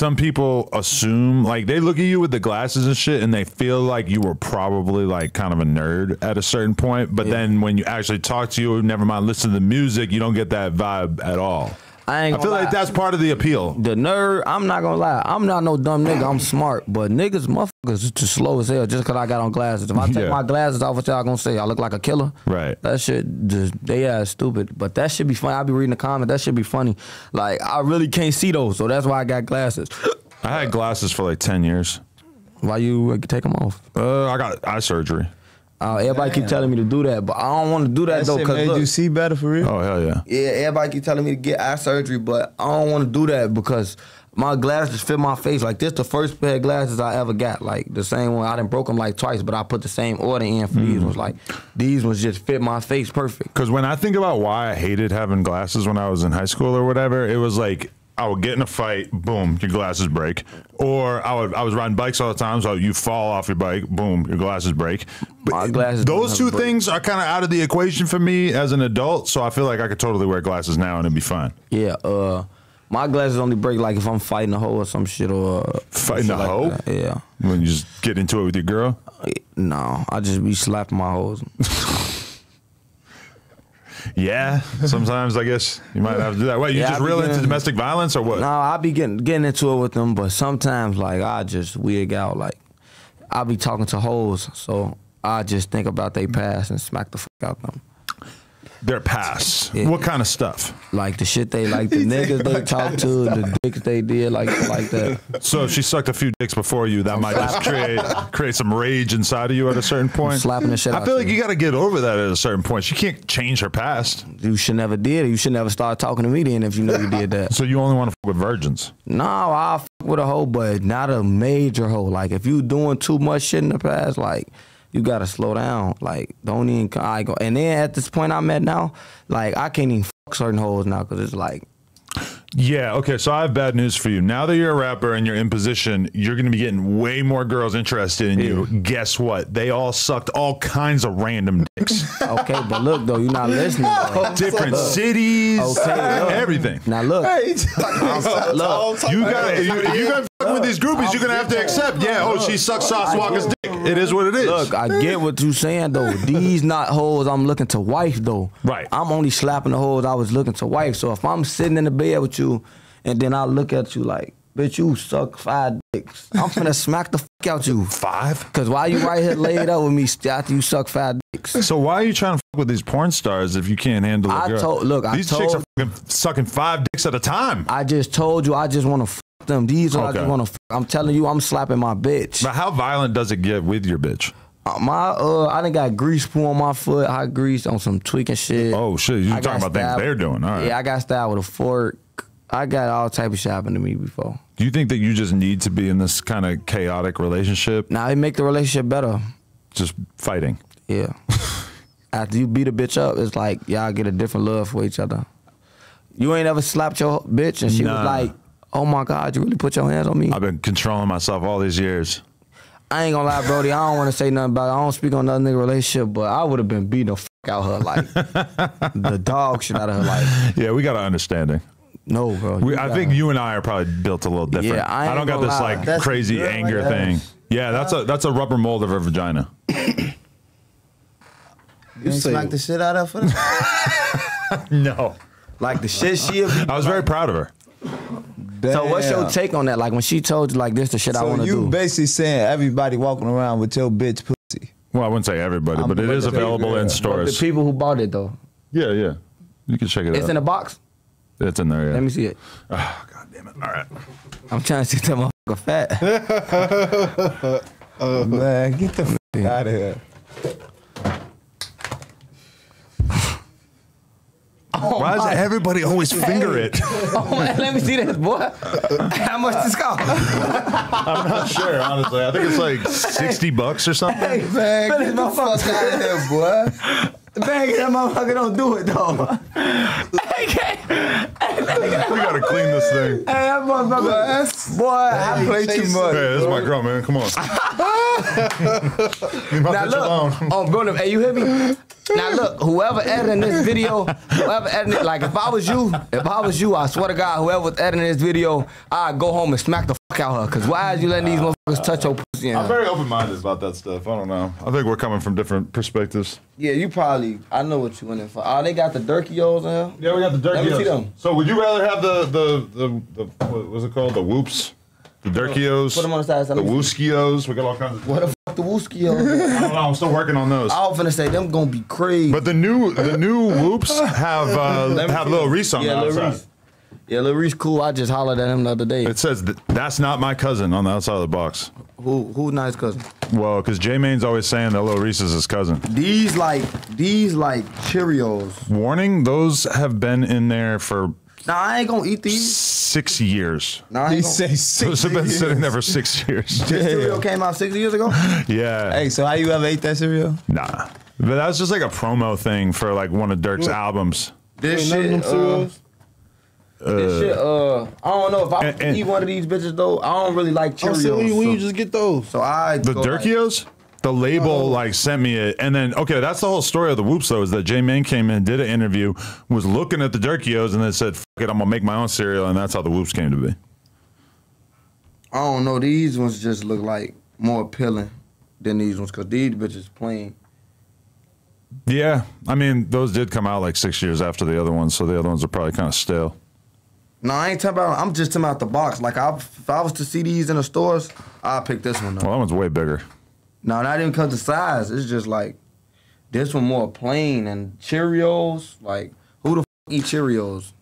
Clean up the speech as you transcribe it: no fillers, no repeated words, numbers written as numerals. some people assume, like, they look at you with the glasses and shit and they feel like you were probably like kind of a nerd at a certain point, but then when you actually talk to you, never mind listen to the music, you don't get that vibe at all. I feel like that's part of the appeal. The nerd, I'm not gonna lie, I'm not no dumb nigga, I'm smart, but niggas, motherfuckers is too slow as hell just cause I got on glasses. If I take my glasses off, what y'all gonna say? I look like a killer? Right. That shit, just, they ass stupid, but that should be funny. I be reading the comment, that should be funny. Like, I really can't see those, so that's why I got glasses. I had glasses for like 10 years. Why you take them off? I got eye surgery. Everybody keep telling me to do that, but I don't want to do that though. That shit made you see better for real? Oh, hell yeah. Yeah, everybody keep telling me to get eye surgery, but I don't want to do that because my glasses fit my face. Like, this the first pair of glasses I ever got. Like, the same one. I done broke them like twice, but I put the same order in for these ones. Like, these ones just fit my face perfect. Because when I think about why I hated having glasses when I was in high school or whatever, it was like, I would get in a fight, boom, your glasses break. Or I was riding bikes all the time, so you fall off your bike, boom, your glasses break. But my glasses, those two things are kind of out of the equation for me as an adult, so I feel like I could totally wear glasses now and it'd be fine. Yeah, my glasses only break like if I'm fighting a hoe or some shit. Or fighting a hoe? Like yeah. When you just get into it with your girl? No, I just be slapping my hoes. Yeah, sometimes I guess you might have to do that. Wait, you just real into domestic violence or what? No, I be getting into it with them, but sometimes like I just wig out. Like I be talking to hoes, so I just think about their past and smack the fuck out them. Their past. Yeah. What kind of stuff? Like the shit they like, the niggas they talk to, the dicks they did, like that. So if she sucked a few dicks before you, that might just create some rage inside of you at a certain point. I'm slapping the shit out. I feel like you got to get over that at a certain point. She can't change her past. You should never did it. You should never start talking to me then if you know you did that. So you only want to fuck with virgins? No, I fuck with a hoe, but not a major hoe. Like if you doing too much shit in the past, like. You gotta slow down. Like, don't even. I go. And then at this point I'm at now, like, I can't even fuck certain hoes now because it's like. Yeah, okay, so I have bad news for you. Now that you're a rapper and you're in position, you're going to be getting way more girls interested in you. Guess what? They all sucked all kinds of random dicks. Okay, but look, though, you're not listening. Different cities, everything. Now, look. Hey, look, you got to fuck with these groupies. You're going to have to accept, she sucks Sauce Walker's dick. It is what it is. Look, I get what you're saying, though. These not hoes I'm looking to wife, though. Right. I'm only slapping the hoes I was looking to wife. So if I'm sitting in the bed with you, and then I look at you like, bitch, you suck 5 dicks. I'm finna smack the fuck out you. 5? Cause why you right here laid up with me after you suck 5 dicks? So why are you trying to fuck with these porn stars if you can't handle a girl? These chicks are fucking sucking 5 dicks at a time. I just told you I just want to fuck them. These are I just want to. I'm telling you, I'm slapping my bitch. But how violent does it get with your bitch? I done got grease poo on my foot, hot grease on some tweaking shit. Oh shit, you talking about things they're doing? All right. Yeah, I got stabbed with a fork. I got all type of shit happened to me before. Do you think that you just need to be in this kind of chaotic relationship? Nah, it make the relationship better. Just fighting. Yeah. After you beat a bitch up, it's like y'all get a different love for each other. You ain't ever slapped your bitch and she was like, "Oh my God, you really put your hands on me." I've been controlling myself all these years. I ain't gonna lie, Brody, I don't wanna say nothing about it. I don't speak on another nigga relationship, but I would have been beating the fuck out of her, like the dog shit out of her, like. Yeah, we got an understanding. No, bro. I think you and I are probably built a little different. Yeah, I don't got this like crazy anger thing. Yeah, that's a rubber mold of her vagina. You smack the shit out of her? No. Like the shit she. I was very proud of her. Damn. So what's your take on that? Like when she told you like this, the shit I want to do. So you basically saying everybody walking around with your bitch pussy. Well, I wouldn't say everybody, but it is available in stores. The people who bought it though. Yeah, yeah. You can check it out. It's in a box? It's in there, yeah. Let me see it. Oh, God damn it. All right. I'm trying to see that motherfucker fat. Oh, man, get the fuck out of here. Why does everybody always finger it? Oh, man, let me see this, boy. How much this cost? I'm not sure, honestly. I think it's like $60 or something. Hey, man, get the fuck out of here, boy. Bang, that motherfucker don't do it, though. We gotta clean this thing. Hey, that motherfucker. Boy, I play too much. Hey, this is my girl, man. Come on. Leave my bitch alone. Oh, bro, hey, you hear me? Now look, whoever editing this video, whoever editing it, like if I was you, I swear to God, whoever was editing this video, I'd go home and smack the fuck out her. Cause why is you letting these motherfuckers touch your pussy? You know? I'm very open-minded about that stuff. I don't know. I think we're coming from different perspectives. Yeah, you probably, I know what you in there for. Oh, they got the Durkios now? Yeah, we got the Durkios. Let me see them. So would you rather have the what was it called? The Whoops? The Durkios? Put them on the side. The Wooskios. We got all kinds of... What the fuck the Wooskios? I don't know. I'm still working on those. I was finna say, them gonna be crazy. But the new Whoops have Lil Reese on the outside. Reese. Yeah, Lil Reese cool. I just hollered at him the other day. It says, that's not my cousin on the outside of the box. Who not his cousin? Well, because J-Main's always saying that Lil Reese is his cousin. These like Cheerios. Warning, those have been in there for... Nah, I ain't gonna eat these. 6 years. Nah, I ain't gonna... say 6 years. Those have been sitting there for 6 years. Cereal came out 6 years ago? Yeah. Hey, so how you ever ate that cereal? Nah. But that was just like a promo thing for like one of Dirk's albums. This shit, I don't know if I and eat one of these bitches though. I don't really like Cheerios. So when you just get those. So I the Durkios? Like, the label like sent me it, and then okay, that's the whole story of the Whoops though, is that J-Man came in, did an interview, was looking at the Durkios, and then said, "Fuck it, I'm gonna make my own cereal," and that's how the Whoops came to be. I don't know, these ones just look like more appealing than these ones, cause these bitches plain. Yeah, I mean those did come out like 6 years after the other ones, so the other ones are probably kind of stale. No, I ain't talking about. I'm just talking about the box. Like if I was to see these in the stores, I'd pick this one up. Well, that one's way bigger. No, not even because of size. It's just like, this one more plain, and Cheerios, like, who the f*** eat Cheerios?